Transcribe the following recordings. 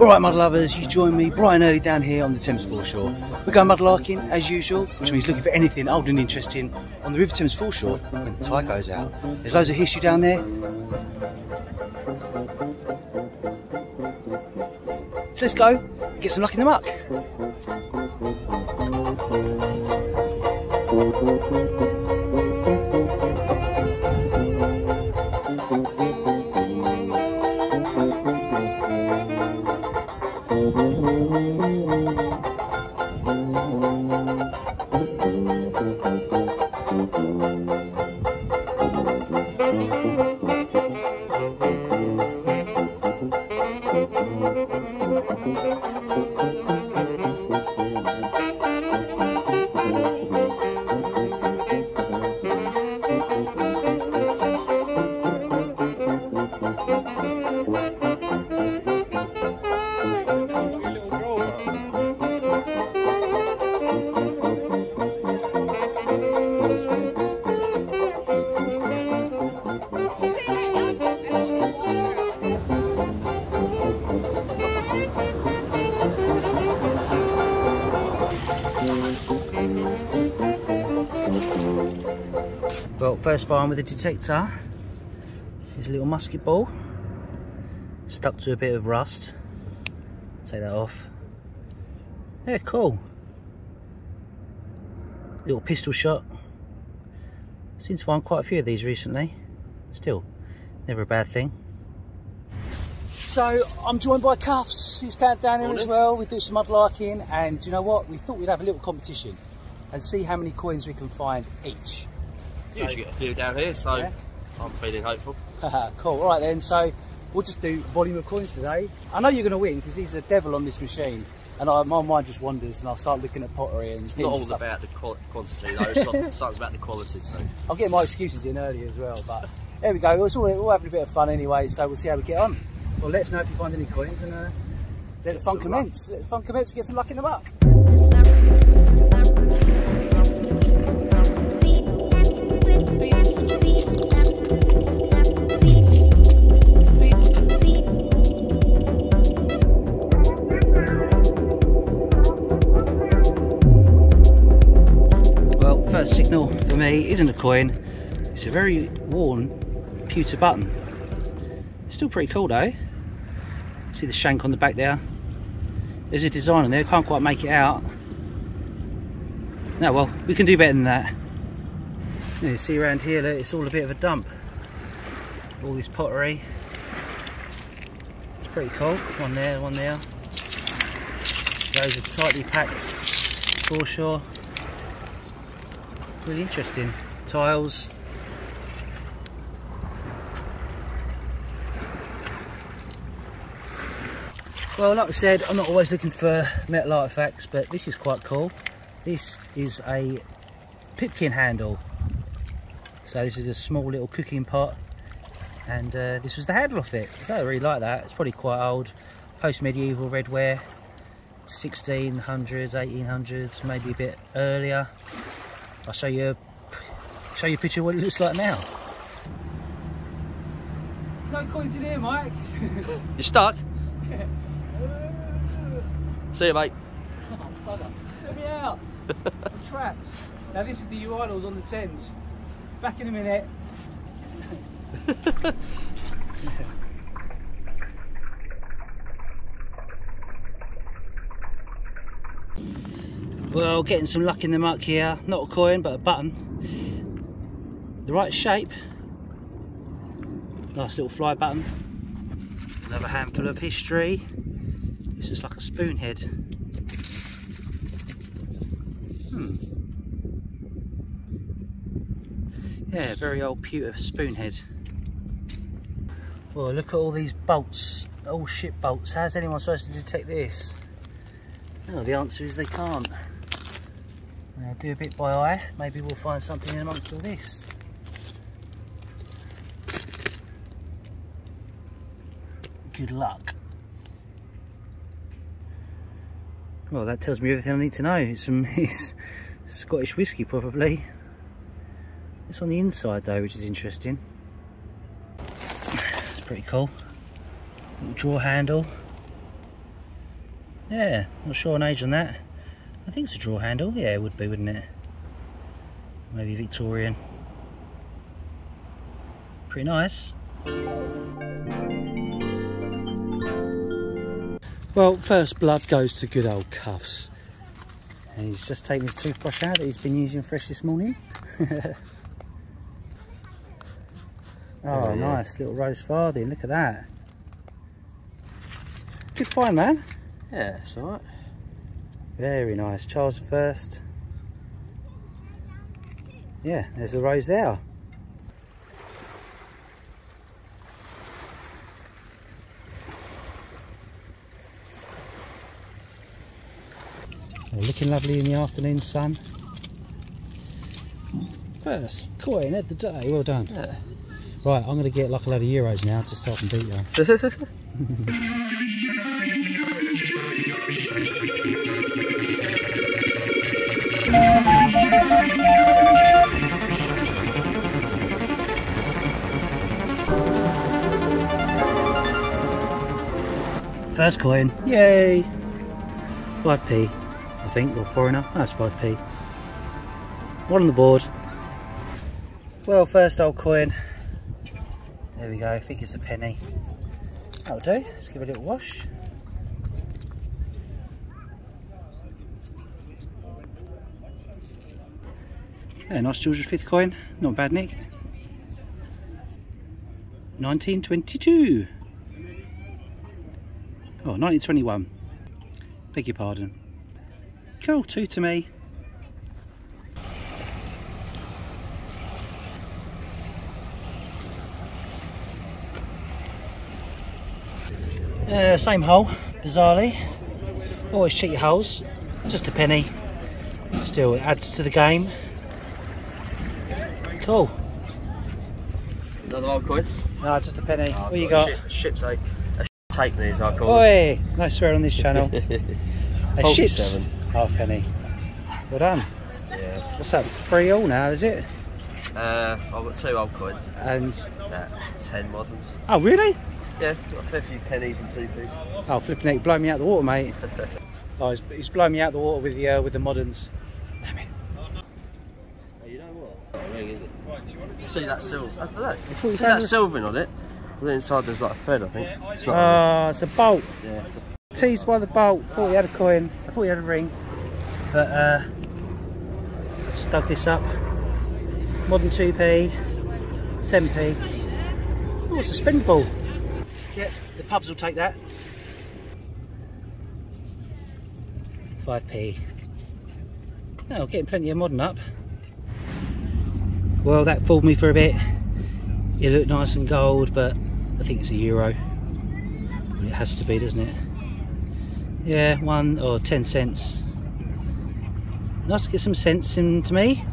Alright, mud lovers, you join me, Brian Early, down here on the Thames Foreshore. We're going mudlarking as usual, which means looking for anything old and interesting on the River Thames Foreshore when the tide goes out. There's loads of history down there. So let's go and get some luck in the muck. Well, first find with a detector is a little musket ball stuck to a bit of rust. Take that off. Yeah, cool. Little pistol shot. Seems to find quite a few of these recently. Still, never a bad thing. So I'm joined by Cuffs, who's down here as well. We do some mudlarking, and you know what? We thought we'd have a little competition and see how many coins we can find each. You should get a few down here, so yeah. I'm feeling hopeful. Cool, all right then, so we'll just do volume of coins today. I know you're going to win because he's the devil on this machine, and my mind just wanders and I'll start looking at pottery and stuff. It's not all about the quantity though, it's about the quality. So I'll get my excuses in early as well, but there we go. We're all having a bit of fun anyway, so we'll see how we get on. Well, let us know if you find any coins, and let the fun commence. Let the fun commence and get some luck in the muck. Well, first signal for me isn't a coin. It's a very worn pewter button. It's still pretty cool though. See the shank on the back there? There's a design on there, can't quite make it out. No, well, we can do better than that. You see around here, look, it's all a bit of a dump. All this pottery. It's pretty cool. One there, one there. Those are tightly packed foreshore. Really interesting. Tiles. Well, like I said, I'm not always looking for metal artifacts, but this is quite cool. This is a pipkin handle. So this is a small little cooking pot, and this was the handle off it. So I really like that. It's probably quite old, post-medieval redware, 1600s, 1800s, maybe a bit earlier. I'll show you a picture of what it looks like now. No coins in here, Mike. You're stuck. Yeah. See you, mate. Oh, bugger. Let me out. I'm trapped. Now this is the urinals on the Thames. Back in a minute. Well, getting some luck in the muck here. Not a coin, but a button. The right shape. Nice little fly button. Another handful of history. This is like a spoon head. Yeah, very old pewter spoon head. Well, look at all these bolts, all ship bolts. How's anyone supposed to detect this? Oh, the answer is they can't. Now, do a bit by eye. Maybe we'll find something in amongst all this. Good luck. Well, that tells me everything I need to know. It's Scottish whiskey, probably. It's on the inside though, which is interesting. It's pretty cool. Little drawer handle. Yeah, not sure on age on that. I think it's a drawer handle. Yeah, it would be, wouldn't it? Maybe Victorian. Pretty nice. Well, first blood goes to good old Cuffs. And he's just taken his toothbrush out that he's been using fresh this morning. Oh, nice little rose farthing. Look at that. Good find, man. Yeah, it's all right. Very nice. Charles I. Yeah, there's the rose there. Well, looking lovely in the afternoon sun. First coin of the day. Well done. Yeah. Right, I'm going to get like a load of euros now, just so I can beat you. First coin, yay! 5p, I think, or foreigner. No, it's 5p. One on the board. Well, first old coin. There we go, I think it's a penny. That'll do, let's give it a little wash. Yeah, nice George V coin, not bad, Nick. 1922. Oh, 1921. Beg your pardon. Cool, two to me. Same hole, bizarrely. Always cheat your holes. Just a penny. Still, it adds to the game. Cool. Another old coin? No, just a penny. Oh, what you got? Ship's egg. A ship's take these, I call it. Oi! No swear on this channel. A ship's half penny. Well done. Yeah. What's up? 3 all now, is it? I've got 2 old coins. And? 10 moderns. Oh, really? Yeah, got a fair few pennies and 2p's. Oh, flipping it, blow me out the water, mate. Oh, he's blown me out the water with the moderns. Damn it. Oh, you know what? Ring, is it? See that silver? I don't know. See that silvering on it? Well, inside there's like a thread, I think. It's like it's a bolt. Yeah. Teased by the bolt. Thought he had a coin. I thought he had a ring. But just dug this up. Modern 2p, 10p. Oh, it's a spin ball. Yep, the pubs will take that. 5p. Oh, getting plenty of modern up. Well, that fooled me for a bit. It looked nice and gold, but I think it's a euro. It has to be, doesn't it? Yeah, 1 or 10 cents. Nice to get some cents into me.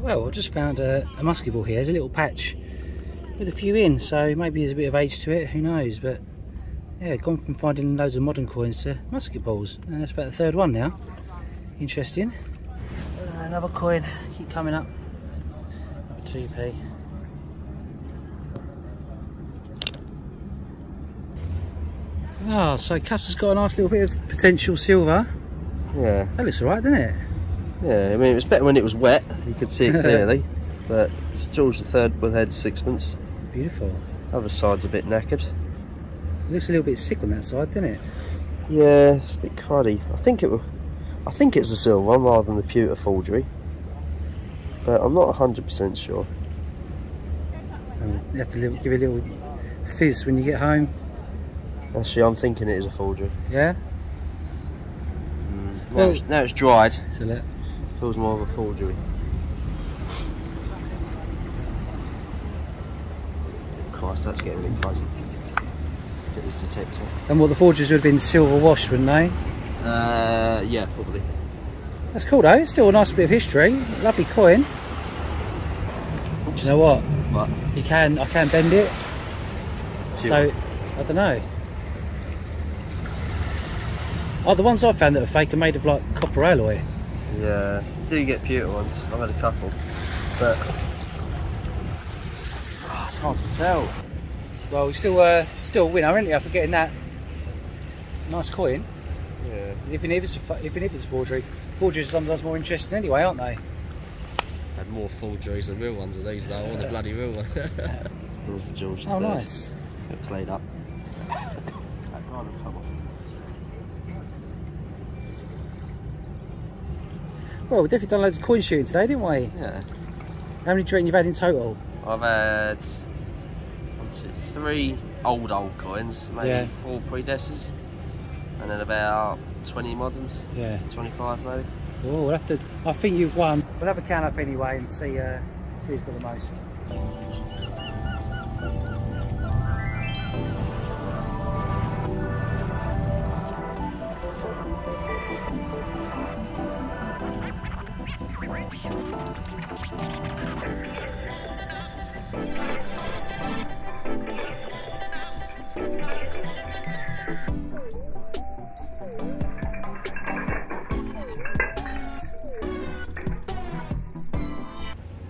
Well, I just found a musky ball here. There's a little patch with a few in, so maybe there's a bit of age to it, who knows, but yeah, gone from finding loads of modern coins to musky balls, and that's about the 3rd one now. Interesting. Another coin, keep coming up. Another 2p. Oh, so Cuffs has got a nice little bit of potential silver. Yeah. That looks alright, doesn't it? Yeah, I mean, it was better when it was wet, you could see it clearly, but it's George III bullhead sixpence. Beautiful. Other side's a bit knackered. It looks a little bit sick on that side, doesn't it? Yeah, it's a bit cruddy. I think it's a silver one rather than the pewter forgery, but I'm not 100% sure. You have to give it a little fizz when you get home. Actually, I'm thinking it is a forgery. Yeah? Mm, now it's dried. Feels more of a forgery. Christ, that's getting a bit crazy. Get this detector. And what, the forgeries would have been silver washed, wouldn't they? Yeah, probably. That's cool though, it's still a nice bit of history. Lovely coin. Do you know what? What? You can, I can bend it. Cute. So, I don't know. Oh, the ones I found that are fake are made of like copper alloy. Yeah, you do get pewter ones. I've had a couple, but oh, it's hard to tell. Well, you're still a winner, aren't you? After getting that nice coin. Yeah. Even if it's forgery, forgeries are sometimes more interesting anyway, aren't they? I had more forgeries than real ones of these though, or the bloody real one. There's the George III. Oh, nice. They're played up. That guy will come off. Well, we've definitely done loads of coin shooting today, didn't we? Yeah. How many do you reckon you've had in total? I've had 1, 2, 3 old coins, maybe 4 predecessors, and then about 20 moderns. Yeah. 25 maybe. Oh, we'll have to. I think you've won. We'll have a count up anyway and see. See who's got the most.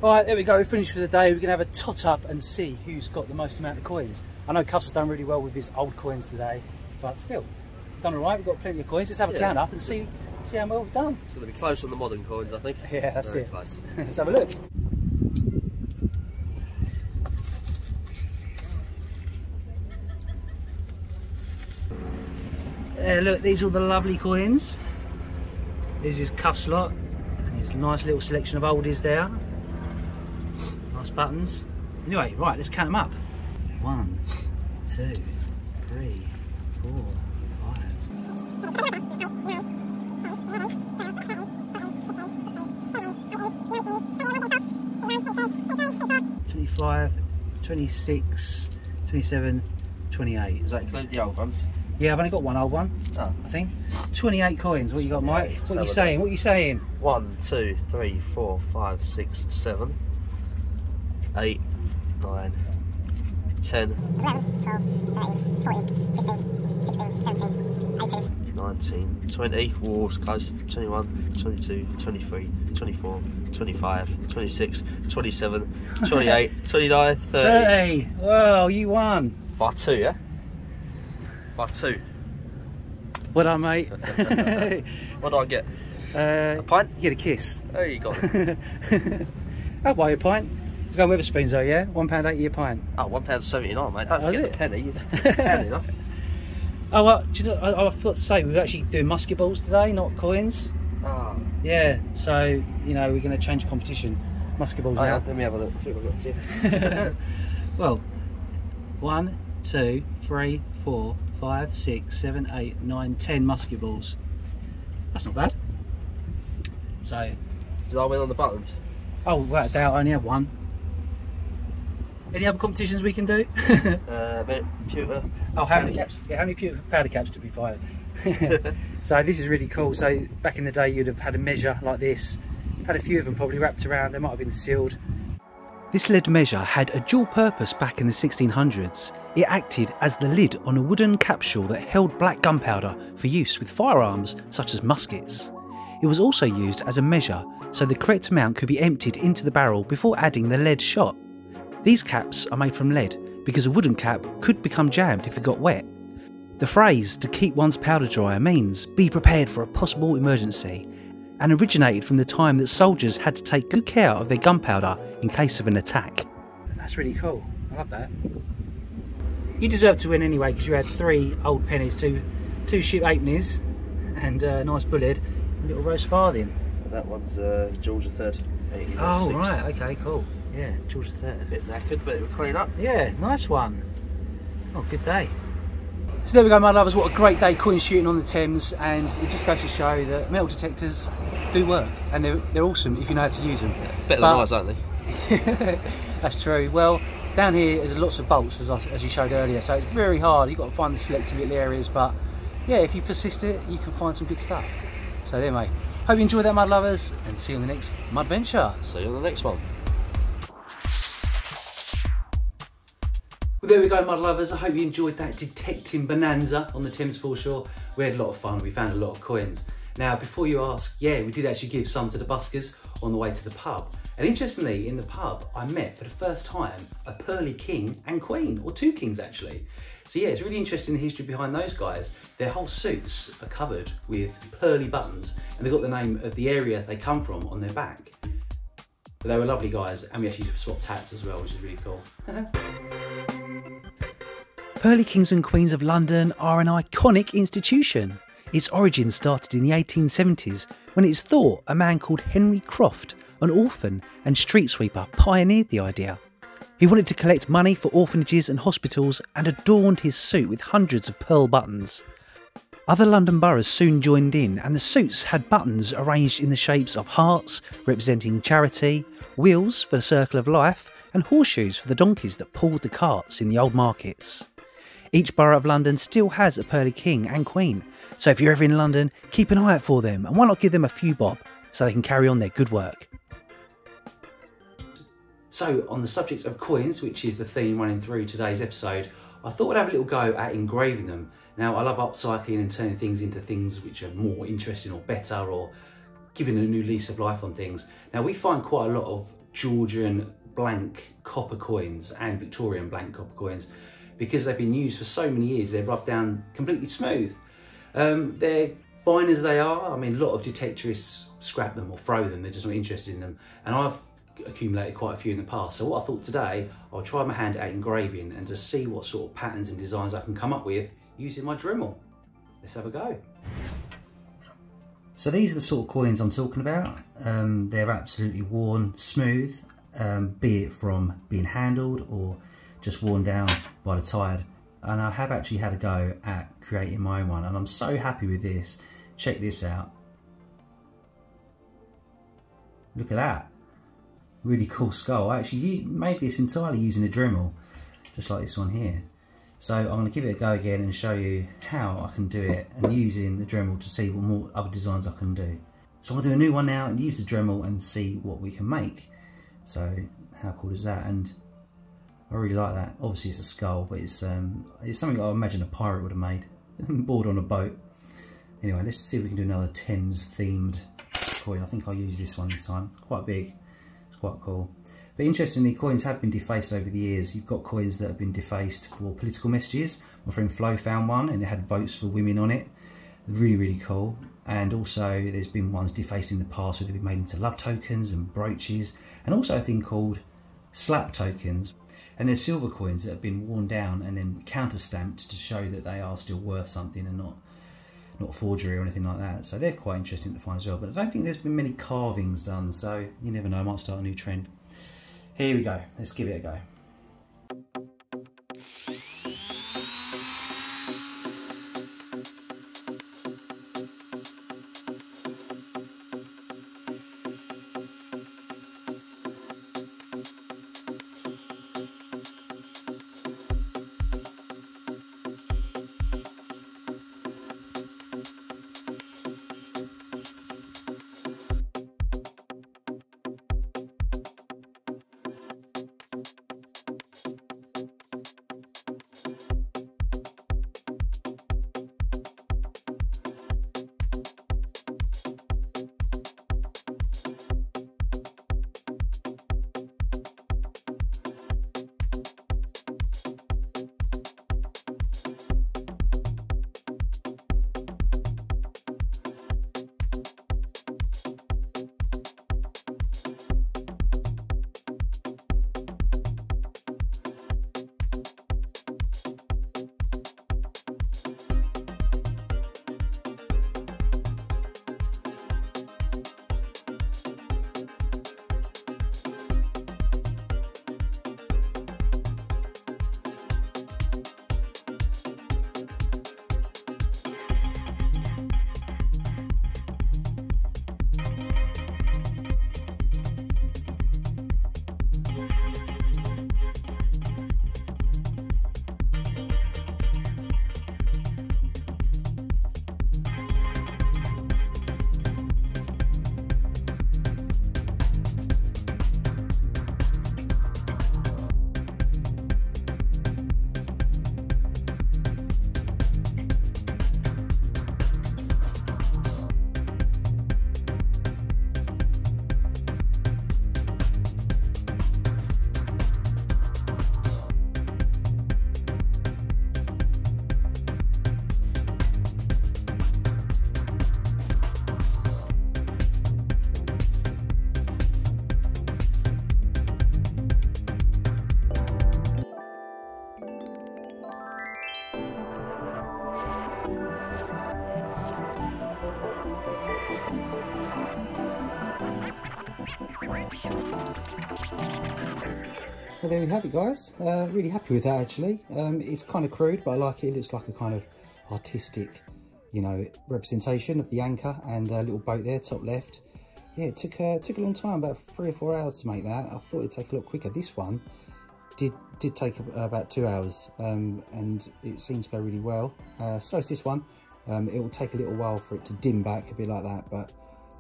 Alright, there we go, we're finished for the day. We're going to have a tot up and see who's got the most amount of coins. I know Cuffs has done really well with his old coins today, but still, done alright, we've got plenty of coins. Let's have a count up and see how well we've done. It's going to be close on the modern coins, I think. Yeah, that's very it. Close. Let's have a look. There, look, these are all the lovely coins. This is Cuffs' lot, and his nice little selection of oldies there. Buttons. Anyway, right, let's count them up. 1, 2, 3, 4, 5. $25, 26, 27, 28. Does that include the old ones? Yeah, I've only got one old one, I think. 28 coins. What you got, Mike? What are you saying? What are you saying? 1, 2, 3, 4, 5, 6, 7. 8, 9, 10. 11, 12, 13, 14, 15, 16, 17, 18. 19, 20, walls close, 21, 22, 23, 24, 25, 26, 27, 28, 29, 30. 30! Wow, you won! By 2, yeah? By 2. What up, mate? What do I get? A pint? You get a kiss. Oh, you got it. I'll buy you a pint. We're going Wetherspoons though, yeah? £1.80 a pint. Oh, £1.79, mate. Don't forget the penny. You've found enough. Oh, well, do you know, I forgot to say, we're actually doing musket balls today, not coins. Oh. Yeah, so, you know, we're going to change competition. Musket balls now. Let me have a look. I think I've got a few. Well, 1, 2, 3, 4, 5, 6, 7, 8, 9, 10 musket balls. That's not bad. So. Did I win on the buttons? Oh, without a doubt, I only have one. Any other competitions we can do? Pewter. Oh, how many caps? Yeah, how many pewter powder caps to be fired? So this is really cool. So back in the day, you'd have had a measure like this. Had a few of them probably wrapped around. They might have been sealed. This lead measure had a dual purpose back in the 1600s. It acted as the lid on a wooden capsule that held black gunpowder for use with firearms such as muskets. It was also used as a measure, so the correct amount could be emptied into the barrel before adding the lead shot. These caps are made from lead because a wooden cap could become jammed if it got wet. The phrase to keep one's powder dry means be prepared for a possible emergency and originated from the time that soldiers had to take good care of their gunpowder in case of an attack. That's really cool. I love that. You deserve to win anyway because you had 3 old pennies, two sheep halfpennies and a nice bullhead and a little roast farthing. That one's George III. Oh, right, okay, cool. Yeah, George III. A bit knackered, but it would clean up. Yeah, nice one. Oh, good day. So there we go, my lovers. What a great day coin shooting on the Thames, and it just goes to show that metal detectors do work, and they're awesome if you know how to use them. Yeah, better than ours, aren't they? That's true. Well, down here there's lots of bolts, as you showed earlier, so it's very hard. You've got to find the selected little areas, but yeah, if you persist it, you can find some good stuff. So there, mate. Hope you enjoyed that, mud lovers, and see you on the next mud venture. See you on the next one. Well, there we go, mud lovers. I hope you enjoyed that detecting bonanza on the Thames foreshore. We had a lot of fun. We found a lot of coins. Now, before you ask, yeah, we did actually give some to the buskers on the way to the pub. And interestingly, in the pub, I met for the first time a Pearly King and Queen, or two kings actually. So yeah, it's really interesting the history behind those guys. Their whole suits are covered with pearly buttons, and they've got the name of the area they come from on their back. But they were lovely guys, and we actually swapped hats as well, which is really cool. Pearly Kings and Queens of London are an iconic institution. Its origin started in the 1870s, when it's thought a man called Henry Croft, an orphan and street sweeper, pioneered the idea. He wanted to collect money for orphanages and hospitals and adorned his suit with hundreds of pearl buttons. Other London boroughs soon joined in, and the suits had buttons arranged in the shapes of hearts representing charity, wheels for the circle of life, and horseshoes for the donkeys that pulled the carts in the old markets. Each borough of London still has a Pearly King and Queen, so if you're ever in London, keep an eye out for them, and why not give them a few bob so they can carry on their good work. So on the subject of coins, which is the theme running through today's episode, I thought I'd have a little go at engraving them. Now, I love upcycling and turning things into things which are more interesting or better, or giving a new lease of life on things. Now, we find quite a lot of Georgian blank copper coins and Victorian blank copper coins. Because they've been used for so many years, they're rubbed down completely smooth. They're fine as they are. I mean, a lot of detectorists scrap them or throw them. They're just not interested in them. And I've accumulated quite a few in the past. So what I thought today, I'll try my hand at engraving and just see what sort of patterns and designs I can come up with using my Dremel. Let's have a go. So these are the sort of coins I'm talking about. They're absolutely worn smooth, be it from being handled or just worn down by the tide. And I have actually had a go at creating my own one, and I'm so happy with this. Check this out. Look at that. Really cool skull. I actually made this entirely using a Dremel, just like this one here. So I'm going to give it a go again and show you how I can do it, and using the Dremel to see what more other designs I can do. So I'm going to do a new one now and use the Dremel and see what we can make. So how cool is that? And I really like that. Obviously it's a skull, but it's something I imagine a pirate would have made, board on a boat. Anyway, let's see if we can do another Thames themed coin. I think I'll use this one this time. Quite big. Quite cool. But interestingly, coins have been defaced over the years. You've got coins that have been defaced for political messages. My friend Flo found one and it had votes for women on it. Really, really cool. And also there's been ones defaced in the past where they've been made into love tokens and brooches, and also a thing called slap tokens. And there's silver coins that have been worn down and then counter stamped to show that they are still worth something and not forgery or anything like that. So they're quite interesting to find as well, but I don't think there's been many carvings done, so you never know, I might start a new trend. Here we go, let's give it a go. Well, there we have it, guys. Really happy with that, actually. It's kind of crude, but I like it. It looks like a kind of artistic, you know, representation of the anchor and a little boat there, top left. Yeah, it took a long time, about 3 or 4 hours to make that. I thought it'd take a lot quicker. This one did take about 2 hours, and it seemed to go really well. So is this one. It will take a little while for it to dim back a bit like that, but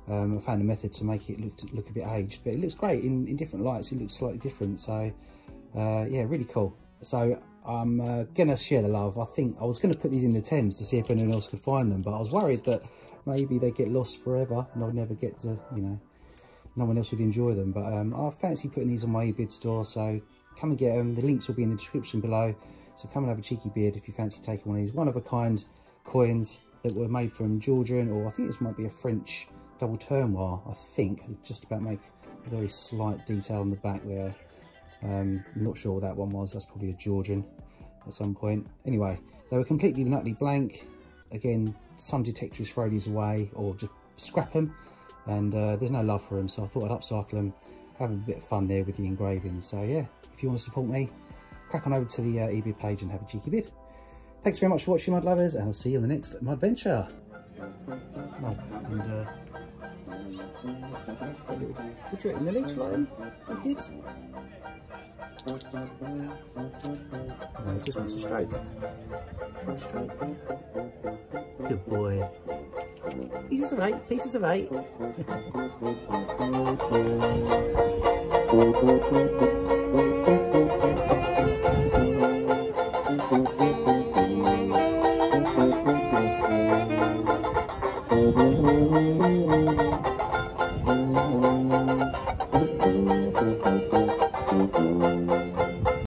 I found a method to make it look a bit aged, but it looks great in different lights. It looks slightly different, so yeah, really cool. So I'm gonna share the love. I think I was gonna put these in the Thames to see if anyone else could find them, but I was worried that maybe they get lost forever and I'd never get to, you know, no one else would enjoy them. But I fancy putting these on my eBid store, so come and get them. The links will be in the description below, so come and have a cheeky beard if you fancy taking one of these one of a kind coins that were made from Georgian, or I think this might be a French double turmoil. I think I'll just about make a very slight detail on the back there. I'm not sure what that one was. That's probably a Georgian at some point. Anyway, they were completely and utterly blank. Again, some detectives throw these away or just scrap them, and there's no love for them, so I thought I'd upcycle them, have a bit of fun there with the engraving. So yeah, if you want to support me, crack on over to the eBid page and have a cheeky bid. Thanks very much for watching, Mud Lovers, and I'll see you in the next Mud Venture. Oh, and put it in the leech line, I did. No, just wants a stroke. Good boy. Pieces of eight, pieces of eight.